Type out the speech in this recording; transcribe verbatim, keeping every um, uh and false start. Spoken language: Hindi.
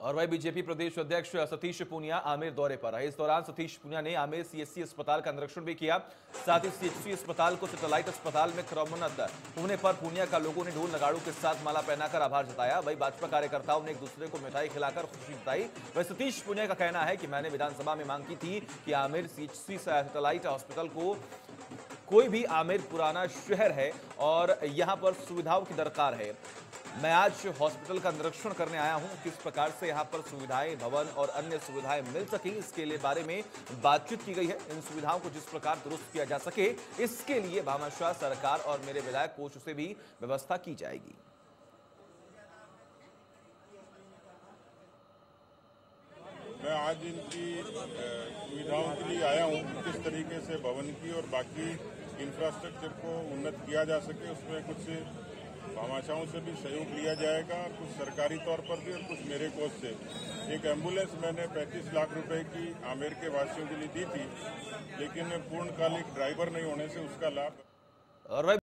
और वही बीजेपी प्रदेश अध्यक्ष सतीश पुनिया आमेर दौरे पर है। इस दौरान सतीश पुनिया ने आमेर सीएससी अस्पताल का निरीक्षण भी किया। साथ ही सीएचसी अस्पताल को सैटेलाइट अस्पताल में क्रमोन्नत होने पर पुनिया का लोगों ने ढोल नगाड़ों के साथ माला पहनाकर आभार जताया। वही भाजपा कार्यकर्ताओं ने एक दूसरे को मिठाई खिलाकर खुशी जताई। वही सतीश पुनिया का कहना है कि मैंने विधानसभा में मांग की थी कि आमेर सीएचसी सैटेलाइट हॉस्पिटल को कोई भी आमेर पुराना शहर है और यहाँ पर सुविधाओं की दरकार है। मैं आज हॉस्पिटल का निरीक्षण करने आया हूं, किस प्रकार से यहां पर सुविधाएं, भवन और अन्य सुविधाएं मिल सकें इसके लिए बारे में बातचीत की गई है। इन सुविधाओं को जिस प्रकार दुरुस्त किया जा सके इसके लिए भामाशाह सरकार और मेरे विधायक कोष से भी व्यवस्था की जाएगी। मैं आज इनकी सुविधाओं के लिए आया हूँ, किस तरीके से भवन की और बाकी इंफ्रास्ट्रक्चर को उन्नत किया जा सके उसमें कुछ भामाशाहों से भी सहयोग लिया जाएगा, कुछ सरकारी तौर पर भी और कुछ मेरे कोष से। एक एम्बुलेंस मैंने पैंतीस लाख रुपए की आमेर के वासियों के लिए दी थी, लेकिन पूर्णकालिक ड्राइवर नहीं होने से उसका लाभ।